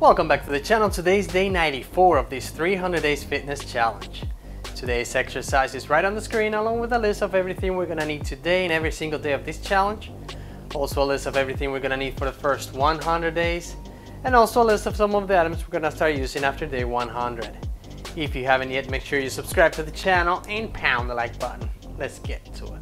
Welcome back to the channel. Today is day 94 of this 300 days fitness challenge. Today's exercise is right on the screen, along with a list of everything we're gonna need today and every single day of this challenge. Also a list of everything we're gonna need for the first 100 days, and also a list of some of the items we're gonna start using after day 100. If you haven't yet, make sure you subscribe to the channel and pound the like button. Let's get to it.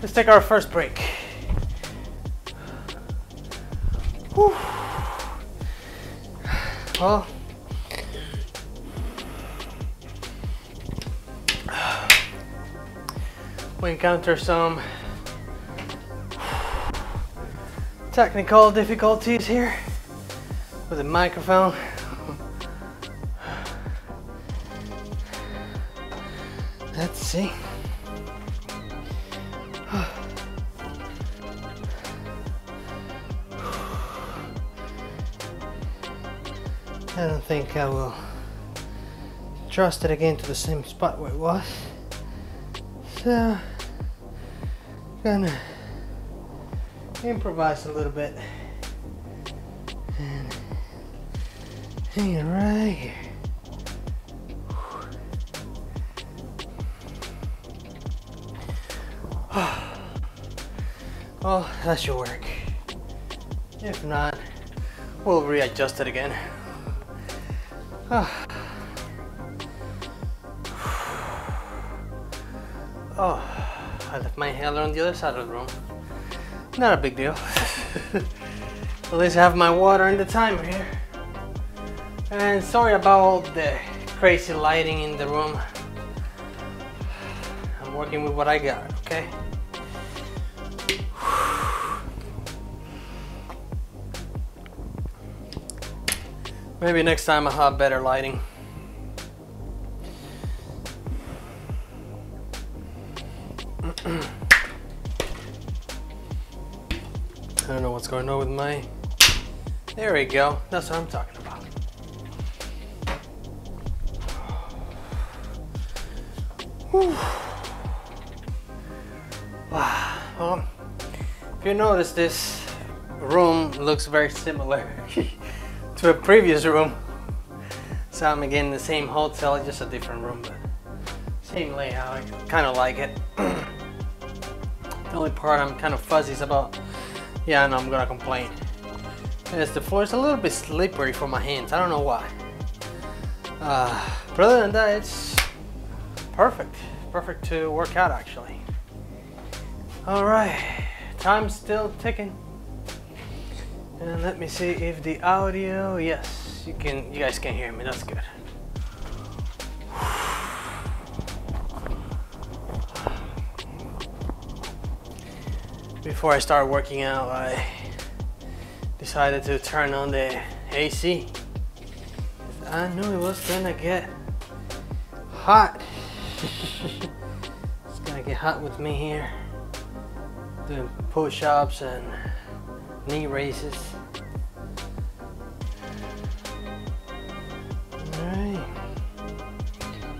Let's take our first break. Whew. Well, we encounter some technical difficulties here with the microphone. Let's see. I don't think I will trust it again to the same spot where it was. So, gonna improvise a little bit and hang it right here. Oh, that should work. If not, we'll readjust it again. Oh, I left my inhaler on the other side of the room. Not a big deal. At least I have my water and the timer here. And sorry about the crazy lighting in the room. I'm working with what I got, okay? Maybe next time I'll have better lighting. I don't know what's going on with my... There we go. That's what I'm talking about. Whew. Wow. Well, if you notice, this room looks very similar to a previous room. So I'm again in the same hotel, just a different room, but same layout. I kind of like it. The only part I'm kind of fuzzy is about, yeah, I know I'm gonna complain, is the floor is a little bit slippery for my hands. I don't know why. But other than that, it's perfect. Perfect to work out, actually. All right, time's still ticking. And let me see if the audio, yes, you guys can hear me, that's good. Before I start working out, I decided to turn on the AC. I knew it was gonna get hot. It's gonna get hot with me here, doing push-ups and knee raises. All right,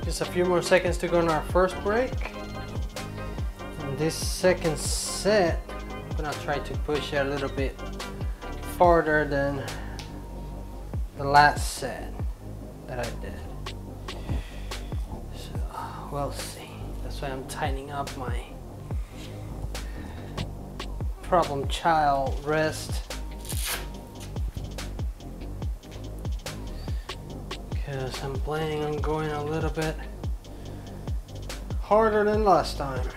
just a few more seconds to go on our first break. And this second set, I'm gonna try to push it a little bit farther than the last set that I did. So we'll see. That's why I'm tightening up my problem child wrist, because I'm planning on going a little bit harder than last time.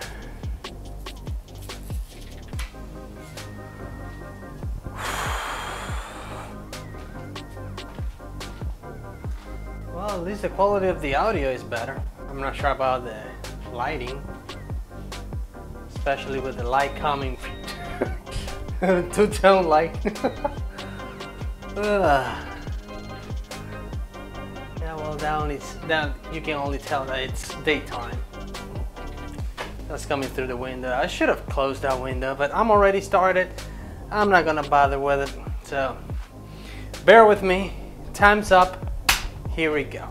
Well, at least the quality of the audio is better. I'm not sure about the lighting, especially with the light coming two-tone light. Yeah, well, that you can only tell that it's daytime. That's coming through the window. I should have closed that window, but I'm already started. I'm not gonna bother with it, so bear with me. Time's up. Here we go.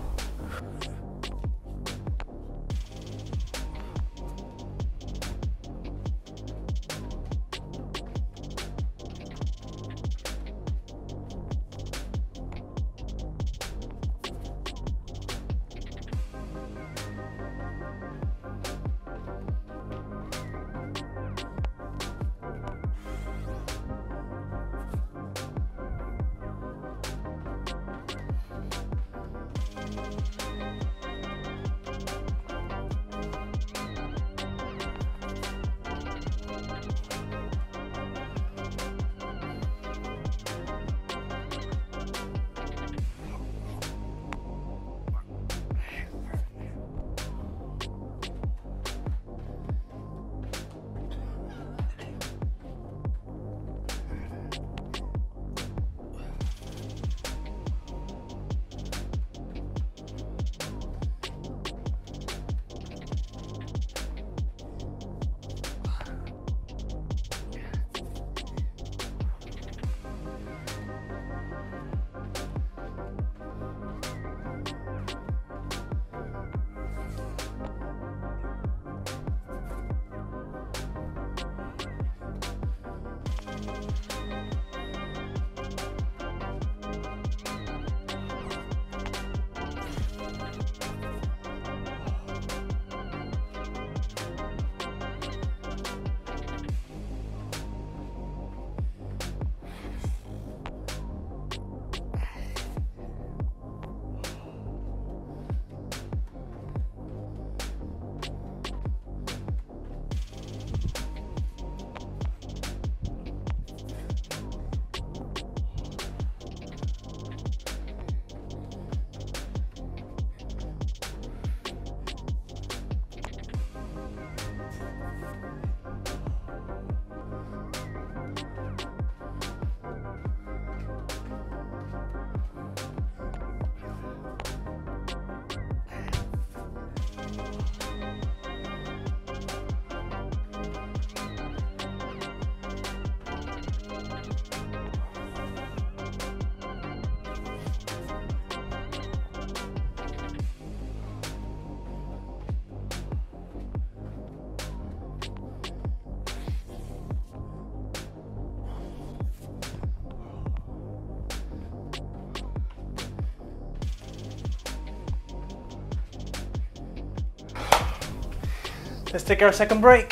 Let's take our second break.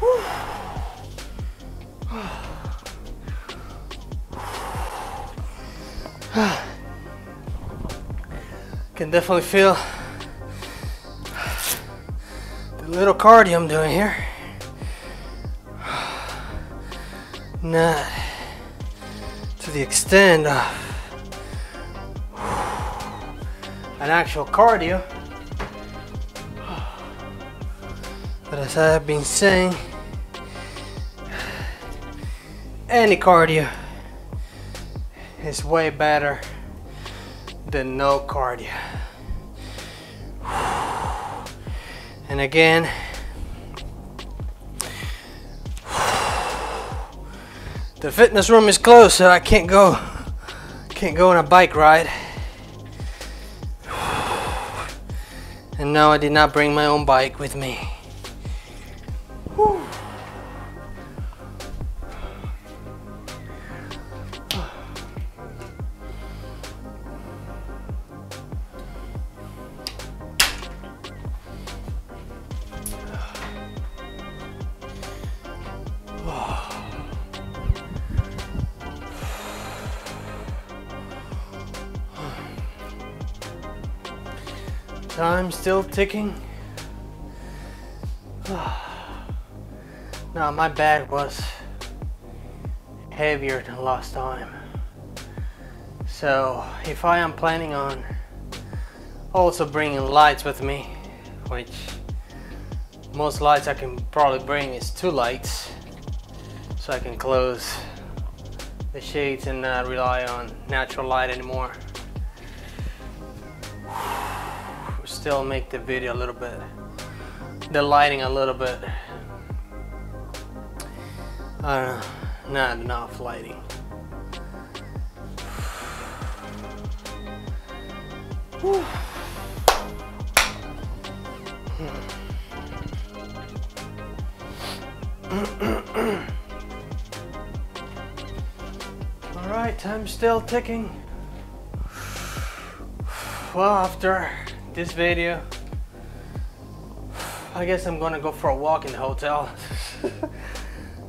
Whew. Can definitely feel the little cardio I'm doing here. Not to the extent of an actual cardio, but as I've been saying, any cardio is way better than no cardio. And again, the fitness room is closed, so I can't go on a bike ride. And no, I did not bring my own bike with me. Time still ticking. Now my bag was heavier than last time, so if I am planning on also bringing lights with me, which most lights I can probably bring is 2 lights, so I can close the shades and not rely on natural light anymore. Still make the video a little bit, the lighting a little bit, I don't know, not enough lighting. Whew. All right, time's still ticking. Well, after this video, I guess I'm gonna go for a walk in the hotel.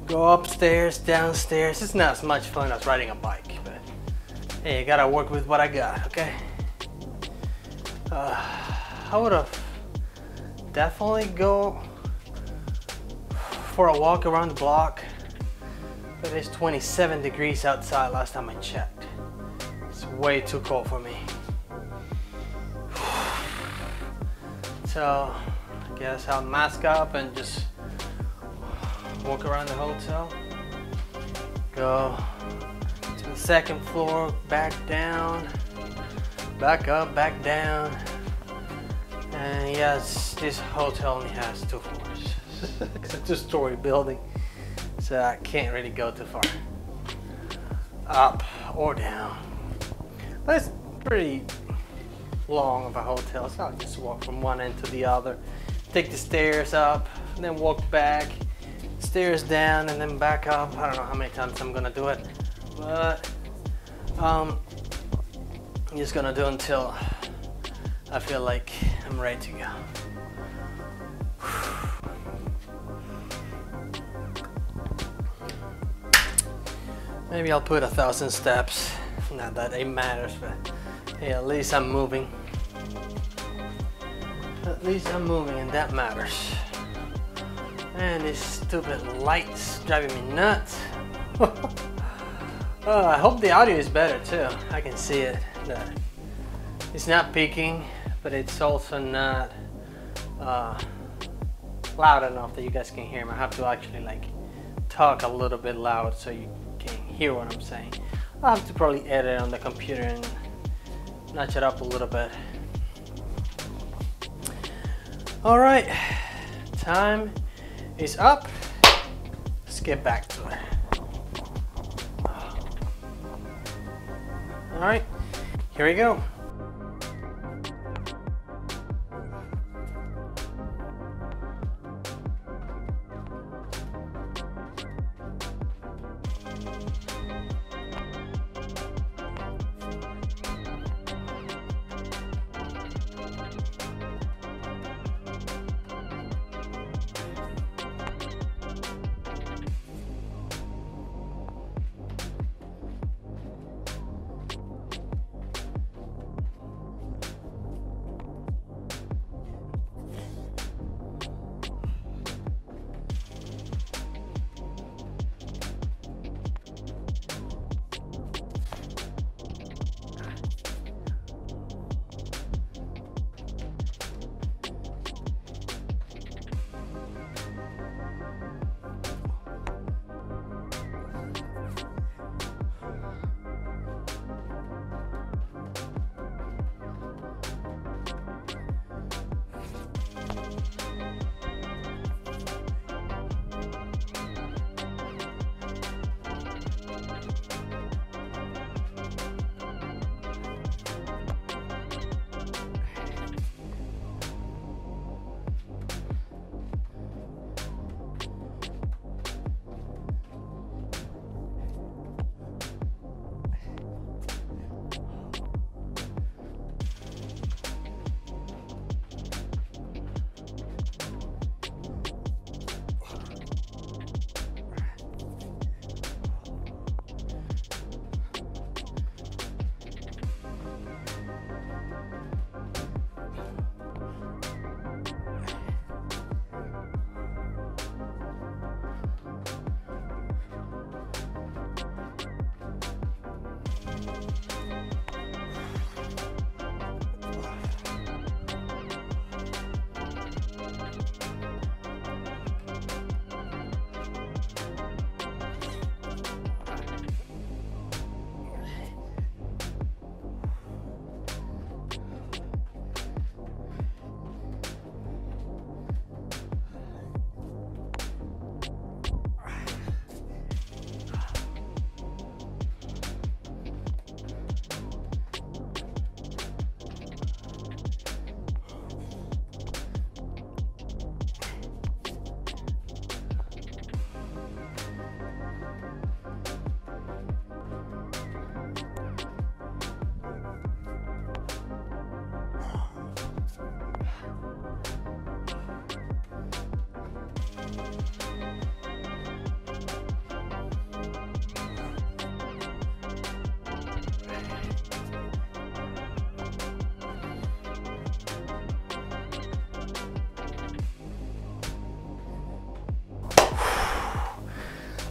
Go upstairs, downstairs. It's not as much fun as riding a bike, but hey, I gotta work with what I got, okay? I would have definitely go for a walk around the block, but it's 27 degrees outside last time I checked. It's way too cold for me. So I guess I'll mask up and just walk around the hotel, go to the second floor, back down, back up, back down. And yes, this hotel only has 2 floors. It's a 2-story building, so I can't really go too far up or down. But it's pretty long of a hotel, so I'll just walk from one end to the other, take the stairs up and then walk back, stairs down and then back up. I don't know how many times I'm gonna do it, but I'm just gonna do it until I feel like I'm ready to go. Maybe I'll put 1,000 steps, not that it matters, but hey, at least I'm moving. At least I'm moving, and that matters. And these stupid lights driving me nuts. I hope the audio is better too. I can see it. It's not peaking, but it's also not loud enough that you guys can hear me. I have to actually like talk a little bit loud so you can hear what I'm saying. I'll have to probably edit on the computer and notch it up a little bit. All right, time is up. Let's get back to it. All right, here we go.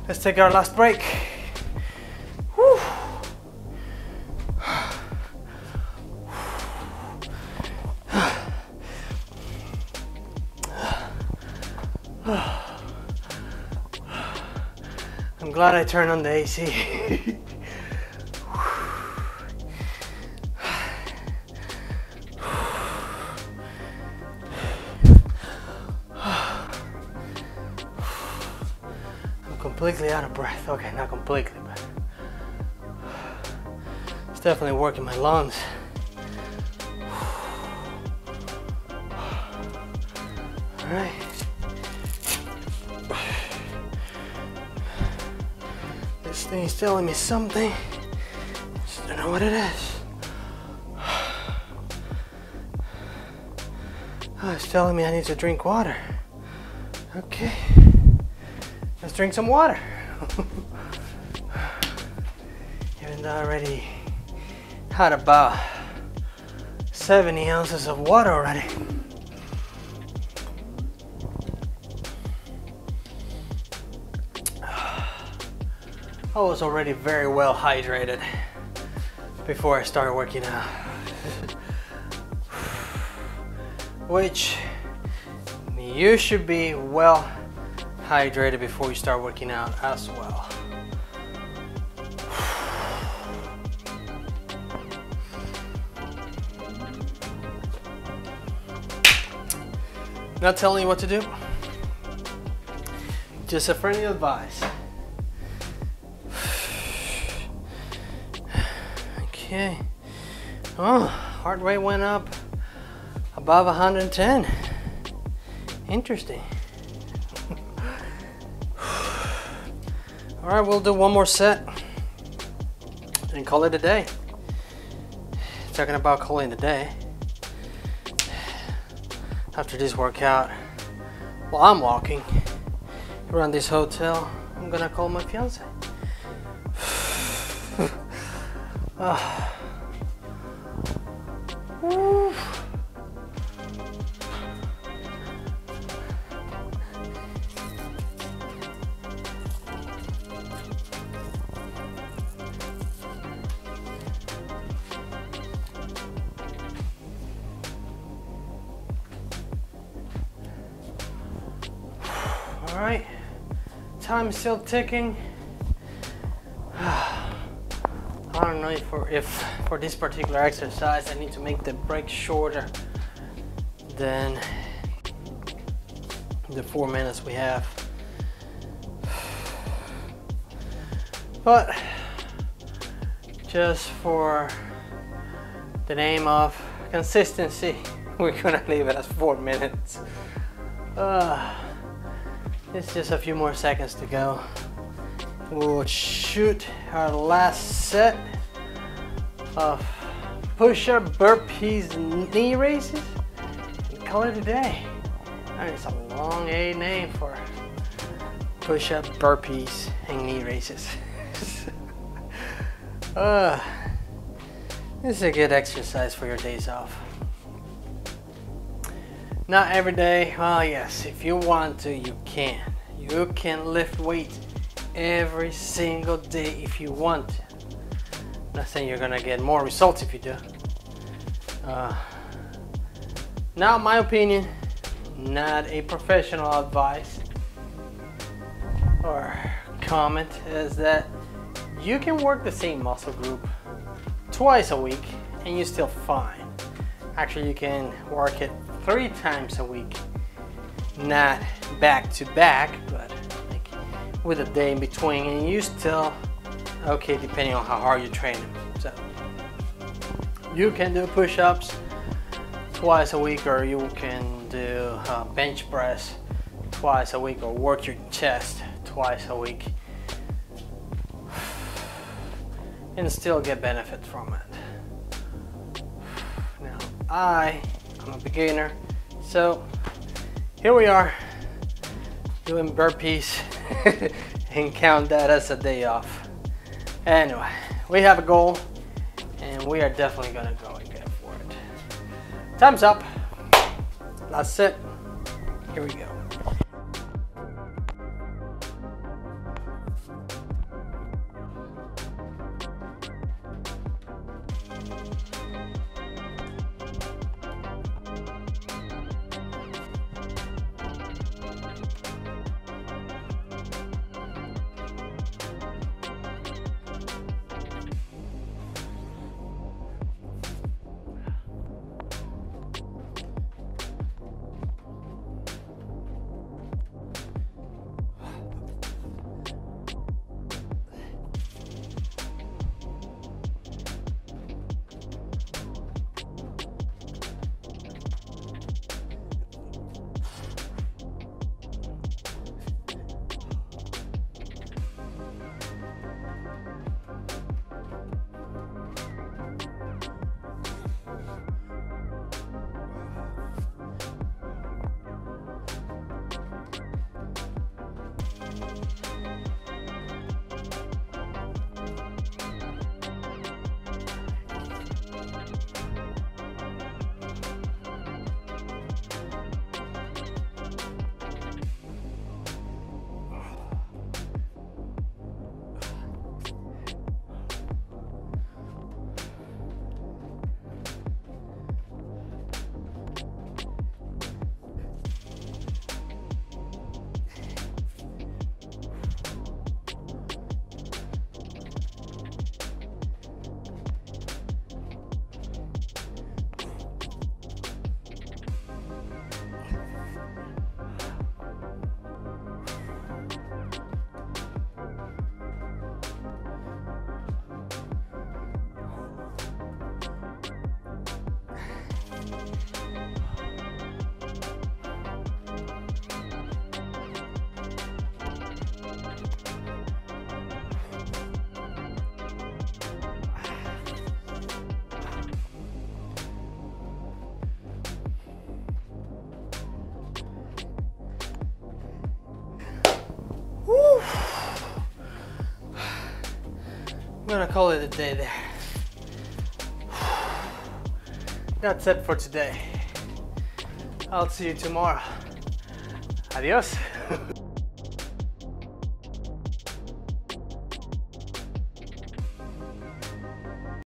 Let's take our last break. Whew. I'm glad I turned on the AC. Completely out of breath. Okay, not completely, but it's definitely working my lungs. All right. This thing's telling me something. Just don't know what it is. Oh, it's telling me I need to drink water. Okay. Let's drink some water. Even though I already had about 70 ounces of water already. I was already very well hydrated before I started working out, which you should be well hydrated before you start working out as well. Not telling you what to do, just a friendly advice. Okay. Oh, heart rate went up above 110. Interesting. All right, we'll do one more set and call it a day. Talking about calling it a day. After this workout, while I'm walking around this hotel, I'm gonna call my fiance. Alright, time is still ticking. I don't know if for this particular exercise I need to make the break shorter than the 4 minutes we have. But just for the name of consistency, we're gonna leave it at 4 minutes. It's just a few more seconds to go. We'll shoot our last set of push-up, burpees, knee raises, and call it a day. That is a long A name for push-up, burpees, and knee raises. This is a good exercise for your days off. Not every day. Oh yes, if you want to, you can. You can lift weights every single day if you want. I'm not saying you're gonna get more results if you do. Now, my opinion, not a professional advice or comment, is that you can work the same muscle group twice a week and you're still fine. Actually, you can work it 3 times a week, not back to back, but like with a day in between, and you still okay depending on how hard you train them. So you can do push-ups twice a week, or you can do bench press twice a week, or work your chest twice a week and still get benefit from it. Now I'm a beginner, so here we are doing burpees and count that as a day off. Anyway, we have a goal and we are definitely gonna go and get for it. Time's up, that's it, here we go. I'm gonna call it a day there. That's it for today. I'll see you tomorrow. Adios.